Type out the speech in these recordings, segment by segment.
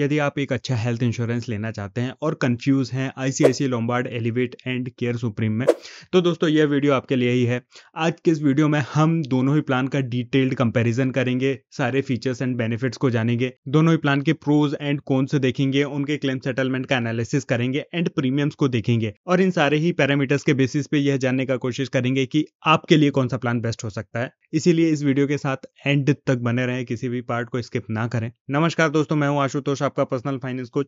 यदि आप एक अच्छा हेल्थ इंश्योरेंस लेना चाहते हैं और कंफ्यूज हैं ICICI Lombard Elevate and Care Supreme में, तो दोस्तों यह वीडियो आपके लिए ही है। आज के इस वीडियो में हम दोनों ही प्लान का डिटेल्ड कंपैरिजन करेंगे, सारे फीचर्स एंड बेनिफिट्स को जानेंगे, दोनों ही प्लान के प्रोज एंड कॉन्स देखेंगे, उनके क्लेम सेटलमेंट का एनालिसिस करेंगे एंड प्रीमियम्स को देखेंगे और इन सारे ही पैरामीटर्स के बेसिस पे यह जानने का कोशिश करेंगे कि आपके लिए कौन सा प्लान बेस्ट हो सकता है। इसीलिए इस वीडियो के साथ एंड तक बने रहें, किसी भी पार्ट को स्किप ना करें। नमस्कार दोस्तों, मैं हूं आशुतोष, आपका पर्सनल फाइनेंस कोच।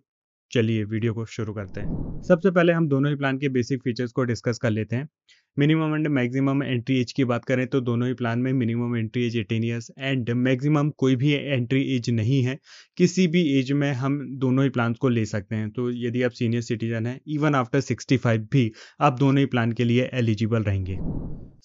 चलिए वीडियो को शुरू करते हैं। सबसे पहले हम दोनों ही प्लान के बेसिक फीचर्स को डिस्कस कर लेते हैं। Minimum and maximum entry age की बात करें तो दोनों ही प्लान में minimum entry age 18 years and maximum कोई भी एंट्री एज नहीं है। किसी भी एज में हम दोनों ही प्लान को ले सकते हैं, तो यदि आप सीनियर सिटीजन हैं, इवन आफ्टर 65 भी आप दोनों ही प्लान के लिए एलिजिबल रहेंगे।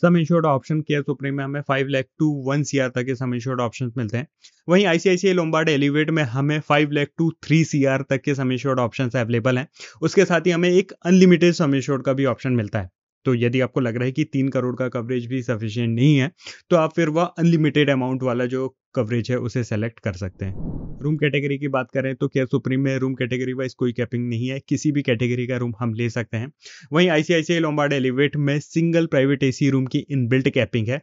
Sum insured option Care Supreme में हमें 5 लाख टू 1 CR तक के सम इंश्योर्ड ऑप्शन मिलते हैं। वहीं ICICI Lombard Elevate में हमें 5 लाख टू 3 CR तक के सम इंश्योर्ड ऑप्शन अवेलेबल हैं। उसके साथ ही हमें एक अनलिमिटेड सम इंश्योर्ड का भी ऑप्शन मिलता है। तो यदि आपको लग रहा है कि 3 करोड़ का कवरेज भी सफिशिएंट नहीं है, तो आप फिर वह अनलिमिटेड अमाउंट वाला जो कवरेज है उसे सेलेक्ट कर सकते हैं। रूम कैटेगरी की बात करें तो Care Supreme में रूम कैटेगरी वाइज कोई कैपिंग नहीं है, किसी भी कैटेगरी का रूम हम ले सकते हैं। वहीं ICICI Lombard Elevate में सिंगल प्राइवेट AC रूम की इनबिल्ट कैपिंग है,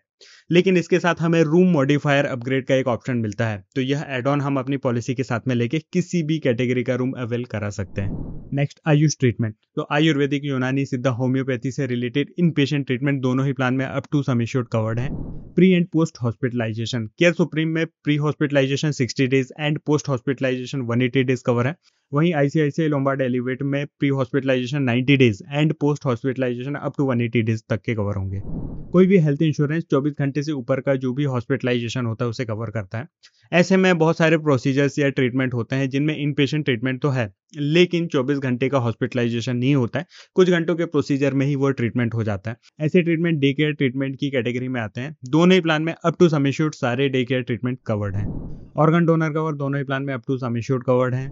लेकिन इसके साथ हमें रूम मॉडिफायर अपग्रेड का एक ऑप्शन मिलता है। तो यह एड ऑन हम अपनी पॉलिसी के साथ में लेके किसी भी कैटेगरी का रूम अवेल करा सकते हैं। Next, AYUSH treatment. तो आयुर्वेदिक, यूनानी, सिद्धा, होम्योपैथी से रिलेटेड इन पेशेंट ट्रीटमेंट दोनों ही प्लान में up to sum insured covered है। Pre and post hospitalisation. Care Supreme में pre hospitalisation 60 days and post hospitalisation 180 days cover है। वहीं ICICI Lombard Elevate में pre hospitalisation 90 days and post hospitalisation up to 180 days तक के cover होंगे। कोई भी हेल्थ इंश्योरेंस 24 घंटे से ऊपर का जो भी हॉस्पिटलाइजेशन होता है उसे कवर करता है। ऐसे में बहुत सारे प्रोसीजर्स या ट्रीटमेंट होते हैं जिनमें इनपेशेंट ट्रीटमेंट तो है, लेकिन 24 घंटे का हॉस्पिटलाइजेशन नहीं होता है, कुछ घंटों के प्रोसीजर में ही वो ट्रीटमेंट हो जाता है। ऐसे ट्रीटमेंट डे केयर ट्रीटमेंट की कैटेगरी में आते हैं। दोनों ही प्लान में अप टू सम इंश्योर्ड सारे डे केयर ट्रीटमेंट कवर्ड हैं। ऑर्गन डोनर कवर दोनों ही प्लान में up to sum insured covered है।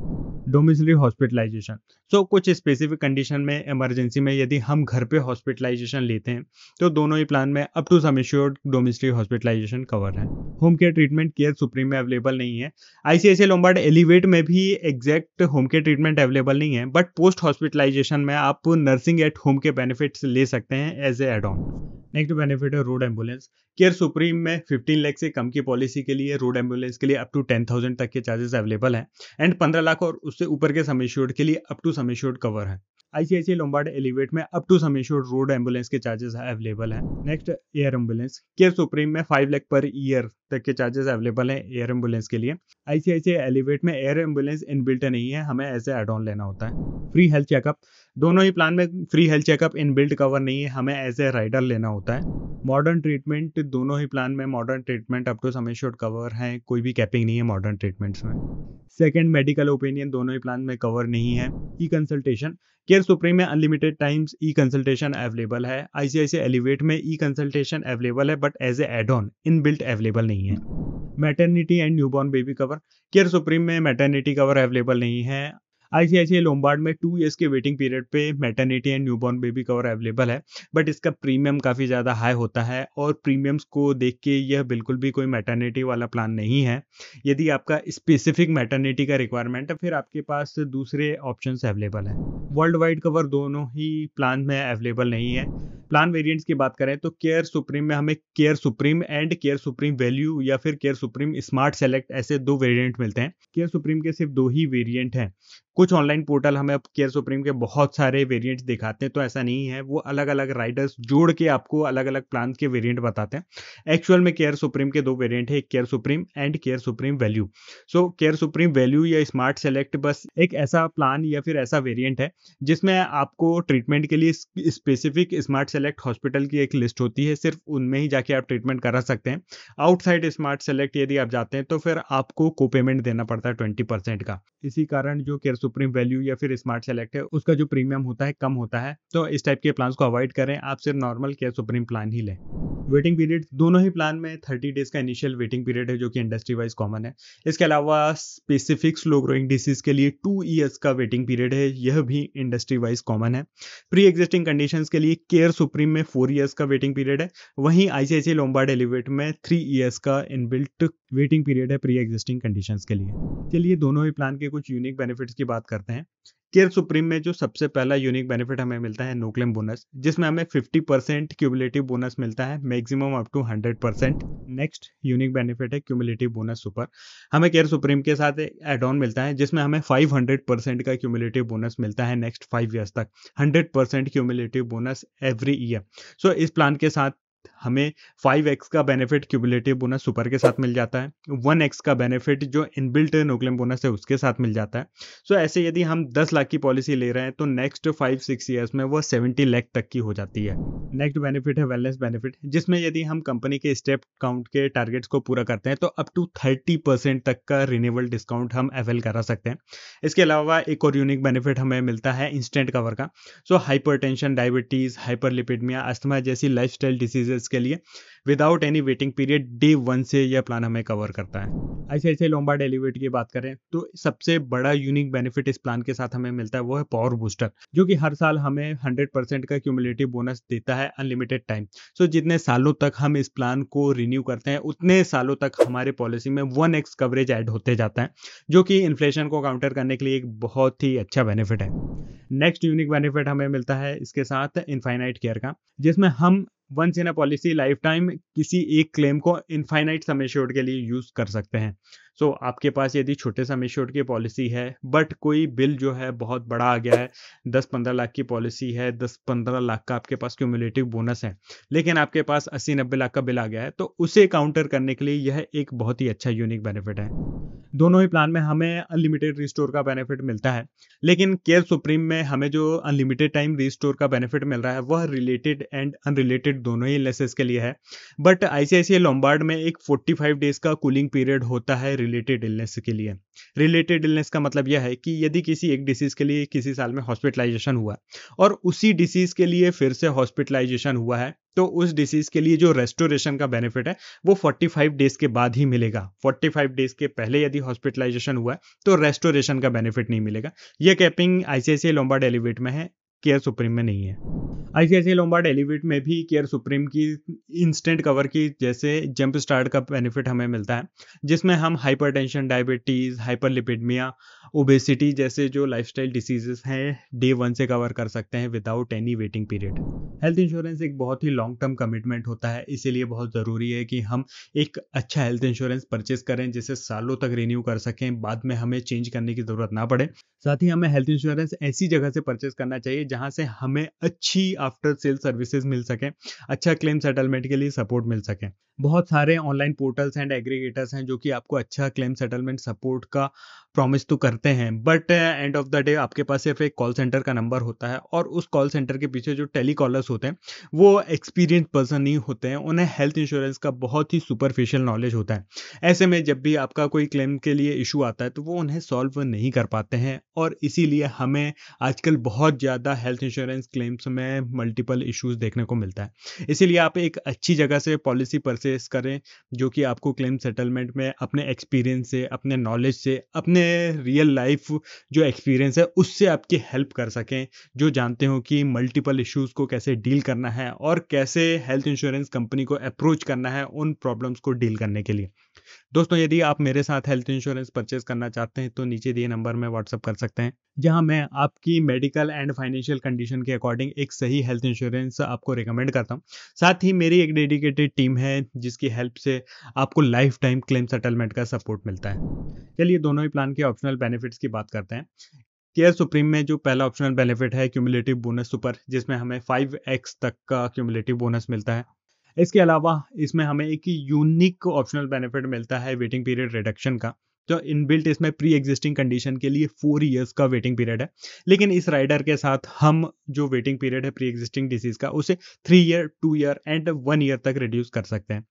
डोमिसिलरी हॉस्पिटलाइजेशन, सो कुछ स्पेसिफिक कंडीशन में, इमरजेंसी में यदि हम घर पे हॉस्पिटलाइजेशन लेते हैं तो दोनों ही प्लान में up to sum insured domiciliary hospitalisation cover है। Home care treatment Care Supreme में अवेलेबल नहीं है। ICICI Lombard Elevate में भी exact home care treatment available नहीं है, बट पोस्ट हॉस्पिटलाइजेशन में आप नर्सिंग एट होम के बेनिफिट्स ले सकते हैं as a add on. Next benefit है रोड एम्बुलेंस। Care Supreme में 15 लाख से कम की पॉलिसी के लिए रोड एम्बुलेंस के लिए अप टू 10,000 तक के चार्जेस अवेलेबल हैं एंड 15 लाख और उससे ऊपर के सम इंश्योर्ड के लिए up to sum insured cover है। ICICI Lombard Elevate में up to sum insured road ambulance के चार्जेस अवेलेबल हैं। Next, air ambulance. Care Supreme में 5 लाख पर ईयर तक के चार्जेस अवेलेबल हैं एयर एम्बुलेंस के लिए। ICICI Elevate में एयर एम्बुलेंस इनबिल्ट नहीं है, हमें ऐसे एड ऑन लेना होता है। फ्री हेल्थ चेकअप, दोनों ही प्लान में free health checkup inbuilt cover नहीं है, हमें ऐसे राइडर लेना होता है। मॉडर्न ट्रीटमेंट, दोनों ही प्लान में modern treatment up to sum insured cover है, कोई भी कैपिंग नहीं है मॉडर्न ट्रीटमेंट्स में। सेकंड, मेडिकल ओपिनियन दोनों ही प्लान में कवर नहीं है। ई कंसल्टेशन, Care Supreme में unlimited times e consultation available है। ICICI Elevate में ई कंसल्टेशन अवेलेबल है but as a add on, inbuilt available नहीं है। Maternity and newborn baby cover, Care Supreme में मैटरनिटी कवर अवेलेबल नहीं है। ICICI Lombard में 2 इयर्स के वेटिंग पीरियड पे maternity and newborn baby cover available है, बट इसका प्रीमियम काफ़ी ज़्यादा हाई होता है और प्रीमियम्स को देख के यह बिल्कुल भी कोई मैटरनिटी वाला प्लान नहीं है। यदि आपका स्पेसिफिक मैटरनिटी का रिक्वायरमेंट है, फिर आपके पास दूसरे ऑप्शंस अवेलेबल है। वर्ल्ड वाइड कवर दोनों ही प्लान में अवेलेबल नहीं है। प्लान वेरिएंट्स की बात करें तो Care Supreme में हमें Care Supreme and Care Supreme value या फिर Care Supreme स्मार्ट सेलेक्ट, ऐसे 2 वेरिएंट मिलते हैं। Care Supreme के सिर्फ 2 ही वेरिएंट हैं। कुछ ऑनलाइन पोर्टल हमें Care Supreme के बहुत सारे वेरिएंट्स दिखाते हैं, तो ऐसा नहीं है, वो अलग अलग राइडर्स जोड़ के आपको अलग अलग प्लान के वेरिएंट बताते हैं। एक्चुअल में Care Supreme के 2 वेरिएंट है, Care Supreme and Care Supreme value. So Care Supreme value या स्मार्ट सेलेक्ट बस एक ऐसा प्लान या फिर ऐसा वेरिएंट है जिसमें आपको ट्रीटमेंट के लिए स्पेसिफिक स्मार्ट सेलेक्ट हॉस्पिटल की एक लिस्ट होती है, सिर्फ उनमें ही जाके आप ट्रीटमेंट करा सकते हैं। आउटसाइड स्मार्ट सेलेक्ट यदि आप जाते हैं तो फिर आपको कोपेमेंट देना पड़ता है 20% का। इसी कारण जो Care Supreme वैल्यू या फिर स्मार्ट सेलेक्ट है उसका जो प्रीमियम होता है कम होता है, तो इस टाइप के प्लान्स को अवॉइड करें, आप सिर्फ नॉर्मल Care Supreme प्लान ही लें। वेटिंग पीरियड दोनों ही प्लान में 30 डेज का इनिशियल वेटिंग पीरियड है जो कि इंडस्ट्री वाइज कॉमन है। इसके अलावा स्पेसिफिक स्लो ग्रोइंग डिसीज के लिए 2 इयर्स का वेटिंग पीरियड है, यह भी इंडस्ट्री वाइज कॉमन है। प्री एग्जिस्टिंग कंडीशंस के लिए Care सुप्रीम में 4 इयर्स का वेटिंग पीरियड है, वहीं आईसीआईसीआई लोम्बार्ड एलिवेट में 3 इयर्स का इनबिल्ट वेटिंग पीरियड है प्री एग्जिस्टिंग कंडीशंस के लिए। चलिए दोनों ही प्लान के कुछ यूनिक बेनिफिट्स की बात करते हैं। केयर सुप्रीम में जो सबसे पहला यूनिक बेनिफिट हमें मिलता है नो क्लेम बोनस, जिसमें हमें 50% क्यूमुलेटिव बोनस मिलता है, maximum up to 100%। Next unique benefit है क्यूमुलेटिव बोनस सुपर। हमें केयर सुप्रीम के साथ एड ऑन मिलता है जिसमें हमें 500% का क्यूमुलेटिव बोनस मिलता है नेक्स्ट 5 इयर्स तक, 100% cumulative bonus every year. So इस प्लान के साथ हमें 5x का बेनिफिट क्यूमुलेटिव बोनस सुपर के साथ मिल जाता है, 1x का बेनिफिट जो इनबिल्ट नो क्लेम बोनस है उसके साथ मिल जाता है। सो ऐसे यदि हम 10 लाख की पॉलिसी ले रहे हैं तो नेक्स्ट 5-6 इयर्स में वो 70 लाख तक की हो जाती है। नेक्स्ट बेनिफिट है वेलनेस बेनिफिट, जिसमें यदि हम कंपनी के स्टेप काउंट के टारगेट्स को पूरा करते हैं तो अप टू 30% तक का रिन्यूअल डिस्काउंट हम अवेल करा सकते हैं। इसके अलावा एक और यूनिक बेनिफिट हमें मिलता है इंस्टेंट कवर का। So hypertension, diabetes, hyperlipidaemia, asthma जैसी लाइफस्टाइल डिसीज के लिए without any waiting period day 1 से यह प्लान हमें कवर करता है। आईसीआईसीआई लोम्बार्ड एलिवेट की बात करें तो सबसे बड़ा यूनिक बेनिफिट इस प्लान के साथ हमें मिलता है वो है पावर बूस्टर, जो कि हर साल हमें 100% का क्यूमुलेटिव बोनस देता है अनलिमिटेड टाइम। सो जितने सालों तक हम इस प्लान को रिन्यू करते हैं उतने सालों तक हमारे पॉलिसी में 1x कवरेज ऐड होते जाता है, जो कि इन्फ्लेशन को काउंटर करने के लिए एक बहुत ही अच्छा बेनिफिट है। नेक्स्ट यूनिक बेनिफिट हमें मिलता है इसके साथ इनफाइनाइट केयर का, जिसमें हम once in a policy lifetime किसी एक क्लेम को इनफाइनाइट सम एश्योर्ड के लिए यूज़ कर सकते हैं। सो आपके पास यदि छोटे सम एश्योर्ड की पॉलिसी है बट कोई बिल जो है बहुत बड़ा आ गया है, 10-15 लाख की पॉलिसी है, 10-15 लाख का आपके पास क्यूमुलेटिव बोनस है, लेकिन आपके पास 80-90 लाख का बिल आ गया है, तो उसे काउंटर करने के लिए यह एक बहुत ही अच्छा यूनिक बेनिफिट है। दोनों ही प्लान में हमें अनलिमिटेड रिस्टोर का बेनिफिट मिलता है, लेकिन केयर सुप्रीम में हमें जो अनलिमिटेड टाइम रिस्टोर का बेनिफिट मिल रहा है वह रिलेटेड एंड अनरिलेटेड दोनों ही इलनेसेस के लिए है, बट आईसीआईसीआई लोम्बार्ड में एक 45 डेज का कूलिंग पीरियड होता है रिलेटेड इलनेस के लिए। रिलेटेड इलनेस का मतलब यह है कि यदि किसी एक डिसीज के लिए किसी साल में हॉस्पिटलाइजेशन हुआ और उसी डिसीज के लिए फिर से हॉस्पिटलाइजेशन हुआ है तो उस डिसीज के लिए जो रेस्टोरेशन का बेनिफिट है वो 45 डेज के बाद ही मिलेगा। 45 डेज के पहले यदि हॉस्पिटलाइजेशन हुआ है तो रेस्टोरेशन का बेनिफिट नहीं मिलेगा। यह कैपिंग आईसीआईसीआई लोम्बार्ड एलिवेट में है, केयर सुप्रीम में नहीं है। आईसीआईसीआई लोम्बार्ड एलिवेट में भी केयर सुप्रीम की इंस्टेंट कवर की जैसे जंप स्टार्ट का बेनिफिट हमें मिलता है, जिसमें हम हाइपरटेंशन, डायबिटीज़, हाइपरलिपिडमिया, ओबेसिटी जैसे जो लाइफस्टाइल डिसीजेस हैं day 1 से कवर कर सकते हैं without any waiting period. Health insurance एक बहुत ही लॉन्ग टर्म कमिटमेंट होता है, इसीलिए बहुत ज़रूरी है कि हम एक अच्छा हेल्थ इंश्योरेंस परचेस करें जिसे सालों तक रिन्यू कर सकें, बाद में हमें चेंज करने की ज़रूरत ना पड़े। साथ ही हमें हेल्थ इंश्योरेंस ऐसी जगह से परचेस करना चाहिए जहाँ से हमें अच्छी आफ्टर सेल सर्विसेज मिल सकें, अच्छा क्लेम सेटलमेंट के लिए सपोर्ट मिल सके। बहुत सारे ऑनलाइन पोर्टल्स एंड एग्रीगेटर्स हैं जो कि आपको अच्छा क्लेम सेटलमेंट सपोर्ट का प्रॉमिस तो करते हैं, but end of the day आपके पास सिर्फ एक कॉल सेंटर का नंबर होता है और उस कॉल सेंटर के पीछे जो टेली कॉलर्स होते हैं वो एक्सपीरियंस पर्सन ही होते हैं, उन्हें हेल्थ इंश्योरेंस का बहुत ही सुपरफिशियल नॉलेज होता है। ऐसे में जब भी आपका कोई क्लेम के लिए इशू आता है तो वो उन्हें सॉल्व नहीं कर पाते हैं और इसीलिए हमें आजकल बहुत ज़्यादा हेल्थ इंश्योरेंस क्लेम्स में मल्टीपल इशूज़ देखने को मिलता है। इसीलिए आप एक अच्छी जगह से पॉलिसी परचेस करें जो कि आपको क्लेम सेटलमेंट में अपने एक्सपीरियंस से, अपने नॉलेज से, अपने रियल लाइफ जो एक्सपीरियंस है उससे आपकी हेल्प कर सकें, जो जानते हो कि मल्टीपल इश्यूज़ को कैसे डील करना है और कैसे हेल्थ इंश्योरेंस कंपनी को अप्रोच करना है उन प्रॉब्लम्स को डील करने के लिए। दोस्तों, यदि आप मेरे साथ हेल्थ इंश्योरेंस परचेस करना चाहते हैं तो नीचे दिए नंबर में व्हाट्सअप कर सकते हैं, जहां मैं आपकी मेडिकल एंड फाइनेंशियल कंडीशन के अकॉर्डिंग एक सही हेल्थ इंश्योरेंस आपको रिकमेंड करता हूं। साथ ही मेरी एक डेडिकेटेड टीम है जिसकी हेल्प से आपको लाइफ टाइम क्लेम सेटलमेंट का सपोर्ट मिलता है। चलिए दोनों ही प्लान के ऑप्शनल बेनिफिट्स की बात करते हैं। केयर सुप्रीम में जो पहला ऑप्शनल बेनिफिट है क्यूमुलेटिव बोनस सुपर, जिसमें हमें 5x तक का क्यूमुलेटिव बोनस मिलता है। इसके अलावा इसमें हमें एक यूनिक ऑप्शनल बेनिफिट मिलता है वेटिंग पीरियड रिडक्शन का। तो इनबिल्ट इसमें प्री एग्जिस्टिंग कंडीशन के लिए 4 इयर्स का वेटिंग पीरियड है, लेकिन इस राइडर के साथ हम जो वेटिंग पीरियड है प्री एग्जिस्टिंग डिसीज का उसे 3 ईयर, 2 ईयर एंड 1 ईयर तक रिड्यूस कर सकते हैं।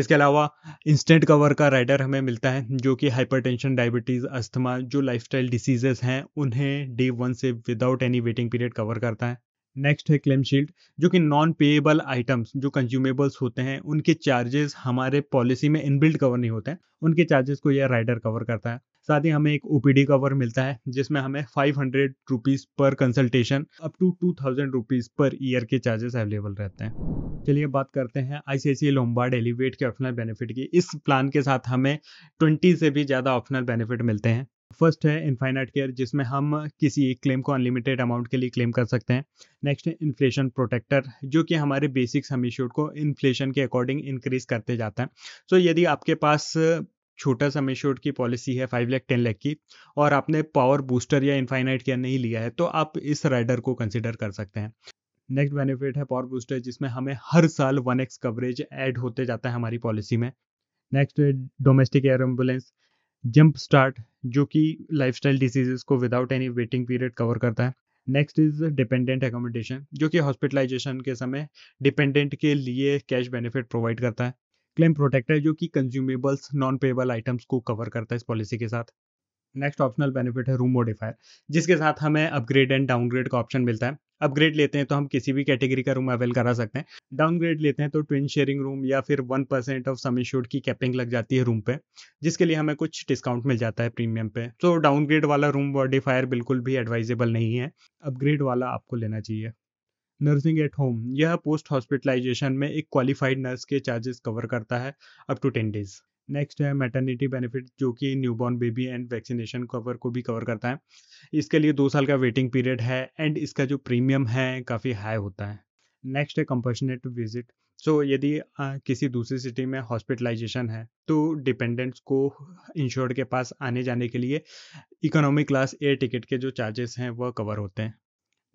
इसके अलावा इंस्टेंट कवर का राइडर हमें मिलता है जो कि हाइपरटेंशन, डायबिटीज़, अस्थमा जो लाइफस्टाइल डिसीजेस हैं उन्हें day 1 से without any waiting period cover करता है। नेक्स्ट है क्लेम शील्ड, जो कि नॉन पेएबल आइटम्स जो कंज्यूमेबल्स होते हैं उनके चार्जेस हमारे पॉलिसी में इनबिल्ट कवर नहीं होते हैं, उनके चार्जेस को यह राइडर कवर करता है। साथ ही हमें एक ओपीडी कवर मिलता है जिसमें हमें 500 रुपीज़ पर consultation up to 2000 rupees per year के चार्जेस अवेलेबल रहते हैं। चलिए बात करते हैं आईसीआईसीआई लोम्बार्ड एलिवेट के ऑप्शनल बेनिफिट की। इस प्लान के साथ हमें 20 से भी ज़्यादा ऑप्शनल बेनिफिट मिलते हैं। फर्स्ट है इनफाइनाइट केयर, जिसमें हम किसी एक क्लेम को अनलिमिटेड अमाउंट के लिए क्लेम कर सकते हैं। नेक्स्ट है इन्फ्लेशन प्रोटेक्टर, जो कि हमारे बेसिक सम एश्योर्ड को इन्फ्लेशन के अकॉर्डिंग इंक्रीज करते जाता है। सो यदि आपके पास छोटा सम एश्योर्ड की पॉलिसी है 5 लाख 10 लाख की और आपने पावर बूस्टर या इनफाइनाइट केयर नहीं लिया है तो आप इस राइडर को कंसिडर कर सकते हैं। नेक्स्ट बेनिफिट है पावर बूस्टर, जिसमें हमें हर साल 1x कवरेज ऐड होते जाता है हमारी पॉलिसी में। नेक्स्ट है domestic air ambulance jump start, जो कि लाइफस्टाइल डिसीजेस को without any waiting period cover करता है। नेक्स्ट इज डिपेंडेंट एकोमोडेशन, जो कि हॉस्पिटलाइजेशन के समय डिपेंडेंट के लिए कैश बेनिफिट प्रोवाइड करता है। क्लेम प्रोटेक्टर, जो कि कंज्यूमेबल्स नॉन पेबल आइटम्स को कवर करता है इस पॉलिसी के साथ। नेक्स्ट ऑप्शनल बेनिफिट है रूम मॉडिफायर, जिसके साथ हमें अपग्रेड एंड डाउनग्रेड का ऑप्शन मिलता है। अपग्रेड लेते हैं तो हम किसी भी कैटेगरी का रूम अवेल करा सकते हैं। डाउनग्रेड लेते हैं तो ट्विन शेयरिंग रूम या फिर 1% ऑफ सम एश्योर्ड की कैपिंग लग जाती है रूम पे, जिसके लिए हमें कुछ डिस्काउंट मिल जाता है प्रीमियम पे। तो डाउनग्रेड वाला रूम मॉडिफायर बिल्कुल भी एडवाइजेबल नहीं है, अपग्रेड वाला आपको लेना चाहिए। नर्सिंग एट होम, यह पोस्ट हॉस्पिटलाइजेशन में एक क्वालिफाइड नर्स के चार्जेस कवर करता है अप टू 10 डेज। नेक्स्ट है मैटरनिटी बेनिफिट, जो कि newborn baby and vaccination cover को भी कवर करता है। इसके लिए 2 साल का वेटिंग पीरियड है एंड इसका जो प्रीमियम है काफ़ी हाई होता है। नेक्स्ट है कंपल्शनेट विजिट। सो यदि किसी दूसरी सिटी में हॉस्पिटलाइजेशन है तो डिपेंडेंट्स को इंश्योर्ड के पास आने जाने के लिए इकोनॉमी क्लास एयर टिकट के जो चार्जेस हैं वह कवर होते हैं।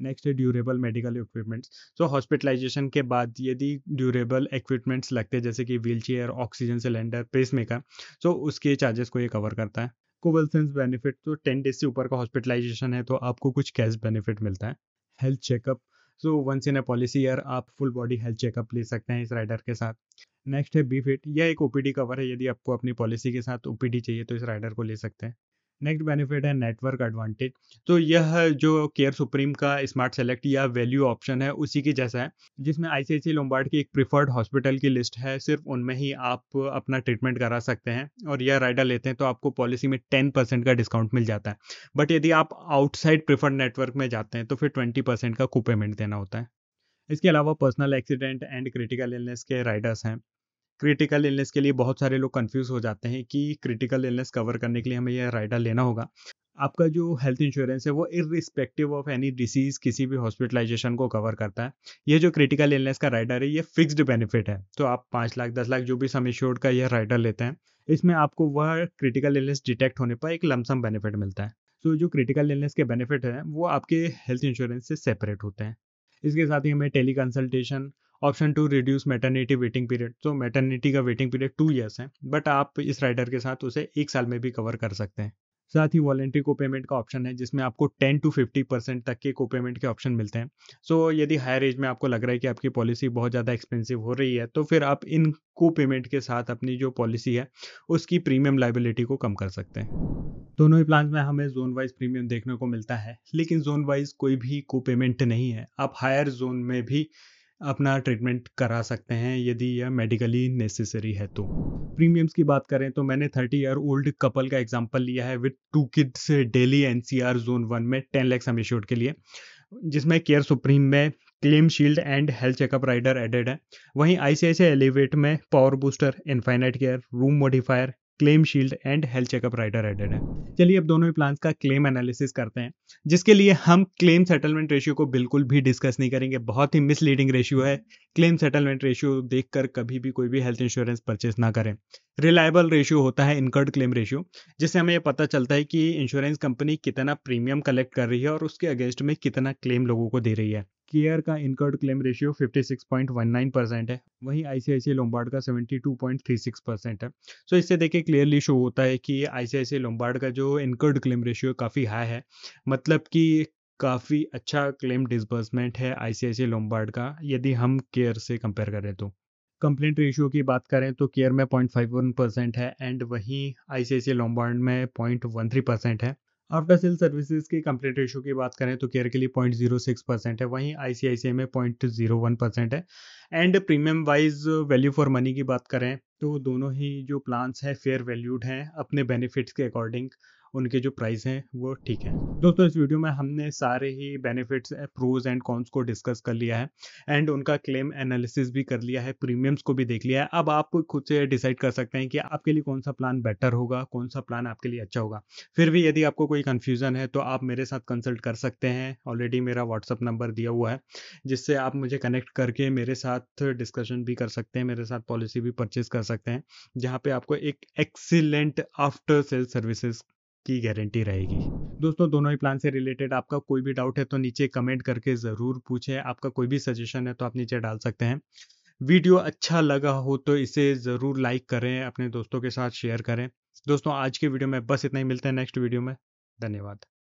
नेक्स्ट है durable medical equipments. So hospitalisation के बाद यदि ड्यूरेबल इक्विपमेंट्स लगते हैं जैसे कि wheelchair, oxygen cylinder, pacemaker, so उसके चार्जेस को ये कवर करता है। कोवलसेंस बेनिफिट, तो 10 डेज से ऊपर का हॉस्पिटलाइजेशन है तो आपको कुछ कैश बेनिफिट मिलता है। Health checkup, so once in a policy year आप फुल बॉडी हेल्थ चेकअप ले सकते हैं इस राइडर के साथ। नेक्स्ट है बी फिट, यह एक ओपीडी कवर है। यदि आपको अपनी पॉलिसी के साथ ओपीडी चाहिए तो इस राइडर को ले सकते हैं। नेक्स्ट बेनिफिट है नेटवर्क एडवांटेज। तो यह जो केयर सुप्रीम का स्मार्ट सेलेक्ट या वैल्यू ऑप्शन है उसी के जैसा है, जिसमें आईसीआईसीआई लोम्बार्ड की एक प्रिफर्ड हॉस्पिटल की लिस्ट है, सिर्फ उनमें ही आप अपना ट्रीटमेंट करा सकते हैं। और यह राइडर लेते हैं तो आपको पॉलिसी में 10% का डिस्काउंट मिल जाता है, बट यदि आप आउटसाइड प्रिफर्ड नेटवर्क में जाते हैं तो फिर 20% का कोपेमेंट देना होता है। इसके अलावा personal accident and critical illness के राइडर्स हैं। क्रिटिकल इलनेस के लिए बहुत सारे लोग कंफ्यूज हो जाते हैं कि क्रिटिकल इलनेस कवर करने के लिए हमें यह राइडर लेना होगा। आपका जो हेल्थ इंश्योरेंस है वो इररिस्पेक्टिव ऑफ एनी डिसीज किसी भी हॉस्पिटलाइजेशन को कवर करता है। ये जो क्रिटिकल इलनेस का राइडर है ये फिक्स्ड बेनिफिट है। तो आप 5 लाख 10 लाख जो भी सम एश्योर्ड का यह राइडर लेते हैं, इसमें आपको वह क्रिटिकल इलनेस डिटेक्ट होने पर एक लमसम बेनिफिट मिलता है। सो जो क्रिटिकल इलनेस के बेनिफिट हैं वो आपके हेल्थ इंश्योरेंस से सेपरेट होते हैं। इसके साथ ही हमें tele consultation, option to reduce maternity waiting period. तो मैटरनिटी का वेटिंग पीरियड 2 इयर्स है, बट आप इस राइडर के साथ उसे 1 साल में भी कवर कर सकते हैं। साथ ही वॉलेंट्री को पेमेंट का ऑप्शन है, जिसमें आपको 10 to 50% तक के को पेमेंट के ऑप्शन मिलते हैं। सो यदि हायर एज में आपको लग रहा है कि आपकी पॉलिसी बहुत ज़्यादा एक्सपेंसिव हो रही है तो फिर आप इन को पेमेंट के साथ अपनी जो पॉलिसी है उसकी प्रीमियम लाइबिलिटी को कम कर सकते हैं। दोनों ही प्लान में हमें जोन वाइज प्रीमियम देखने को मिलता है, लेकिन जोन वाइज कोई भी को पेमेंट नहीं है। आप हायर जोन में भी अपना ट्रीटमेंट करा सकते हैं यदि यह मेडिकली नेसेसरी है तो। प्रीमियम्स की बात करें तो मैंने 30-year-old कपल का एग्जांपल लिया है with 2 kids Delhi NCR zone 1 में 10 लाख सम एश्योर्ड के लिए, जिसमें केयर सुप्रीम में claim shield and health checkup rider added है। वहीं आईसीआईसीआई एलिवेट में power booster, infinite care, room modifier, claim shield and health checkup rider added है। चलिए अब दोनों ही प्लान्स का क्लेम एनालिसिस करते हैं, जिसके लिए हम क्लेम सेटलमेंट रेशियो को बिल्कुल भी डिस्कस नहीं करेंगे। बहुत ही मिसलीडिंग रेशियो है। क्लेम सेटलमेंट रेशियो देखकर कभी भी कोई भी हेल्थ इंश्योरेंस परचेस ना करें। रिलायबल रेशियो होता है इनकर्ड क्लेम रेशियो, जिससे हमें यह पता चलता है कि इंश्योरेंस कंपनी कितना प्रीमियम कलेक्ट कर रही है और उसके अगेंस्ट में कितना क्लेम लोगों को दे रही है। केयर का इनकर्ड क्लेम रेशियो 56.19% है, वहीं आईसीआईसीआई लोम्बार्ड का 72.36% है। सो इससे देखिए क्लियरली शो होता है कि आईसीआईसीआई लोम्बार्ड का जो इनकर्ड क्लेम रेशियो काफ़ी हाई है, मतलब कि काफ़ी अच्छा क्लेम डिसबर्समेंट है आईसीआईसीआई लोम्बार्ड का यदि हम केयर से कंपेयर करें तो। कंप्लेंट रेशियो की बात करें तो केयर में 0.51% है एंड वहीं आईसीआईसीआई लोम्बार्ड में 0.13% है। आफ्टर सेल सर्विसेज की कंप्लेंट रेशियो की बात करें तो केयर के लिए 0.06% है, वहीं आईसीआईसीआई में 0.01% है। And premium wise value for money की बात करें तो दोनों ही जो प्लान्स हैं फेयर वैल्यूड हैं अपने बेनिफिट्स के अकॉर्डिंग उनके जो प्राइस हैं वो ठीक है। दोस्तों इस वीडियो में हमने सारे ही बेनिफिट्स, प्रोज एंड कॉन्स को डिस्कस कर लिया है एंड उनका क्लेम एनालिसिस भी कर लिया है, प्रीमियम्स को भी देख लिया है। अब आप खुद से डिसाइड कर सकते हैं कि आपके लिए कौन सा प्लान बेटर होगा, कौन सा प्लान आपके लिए अच्छा होगा। फिर भी यदि आपको कोई कन्फ्यूजन है तो आप मेरे साथ कंसल्ट कर सकते हैं। ऑलरेडी मेरा व्हाट्सअप नंबर दिया हुआ है जिससे आप मुझे कनेक्ट करके मेरे साथ डिस्कशन भी कर सकते हैं, मेरे साथ पॉलिसी भी परचेज कर सकते हैं, जहाँ पे आपको एक एक्सीलेंट आफ्टर सेल सर्विसेज की गारंटी रहेगी। दोस्तों दोनों ही प्लान से रिलेटेड आपका कोई भी डाउट है तो नीचे कमेंट करके ज़रूर पूछें। आपका कोई भी सजेशन है तो आप नीचे डाल सकते हैं। वीडियो अच्छा लगा हो तो इसे ज़रूर लाइक करें, अपने दोस्तों के साथ शेयर करें। दोस्तों आज के वीडियो में बस इतना ही, मिलते हैं नेक्स्ट वीडियो में। धन्यवाद।